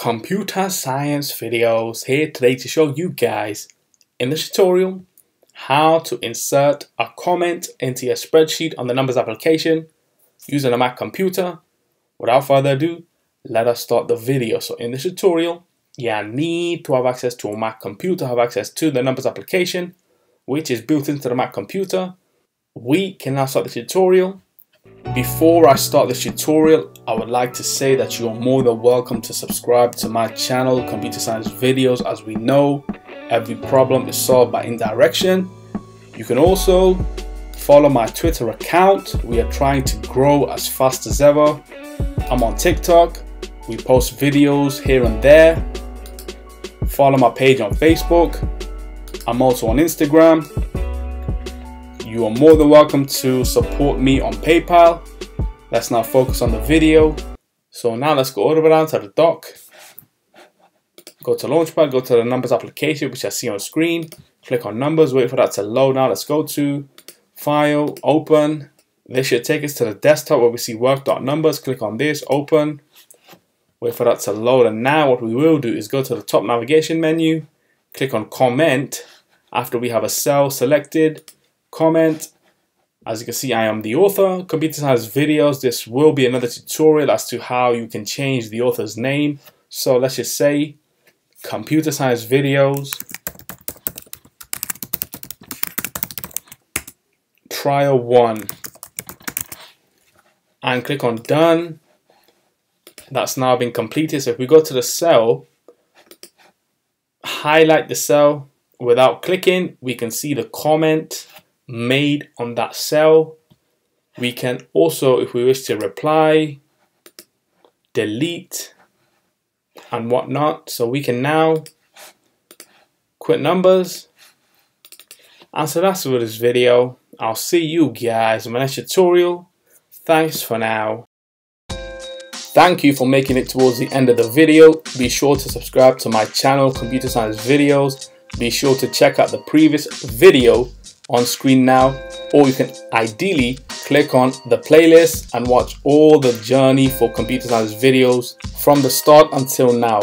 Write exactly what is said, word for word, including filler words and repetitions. Computer Science Videos here today to show you guys in this tutorial how to insert a comment into your spreadsheet on the Numbers application using a Mac computer. Without further ado, let us start the video. So in this tutorial, you need to have access to a Mac computer, have access to the Numbers application, which is built into the Mac computer. We can now start the tutorial. Before I start this tutorial, I would like to say that you're more than welcome to subscribe to my channel, Computer Science Videos. As we know, every problem is solved by indirection. You can also follow my Twitter account. We are trying to grow as fast as ever. I'm on TikTok. We post videos here and there. Follow my page on Facebook. I'm also on Instagram. You are more than welcome to support me on PayPal. Let's now focus on the video. So now let's go all the way down to the dock. Go to Launchpad, go to the Numbers application, which I see on screen. Click on Numbers, wait for that to load. Now let's go to File, Open. This should take us to the desktop where we see work.numbers. Click on this, Open. Wait for that to load. And now what we will do is go to the top navigation menu, click on Comment. After we have a cell selected, comment. As you can see, I am the author. Computer Science Videos. This will be another tutorial as to how you can change the author's name. So let's just say Computer Science Videos Trial one, and click on Done. That's now been completed. So if we go to the cell, highlight the cell without clicking, we can see the comment made on that cell. We can also, if we wish, to reply, delete, and whatnot. So we can now quit Numbers. And so that's it for this video. I'll see you guys in my next tutorial. Thanks for now. Thank you for making it towards the end of the video. Be sure to subscribe to my channel, Computer Science Videos. Be sure to check out the previous video on screen now, or you can ideally click on the playlist and watch all the journey for Computer Science Videos from the start until now.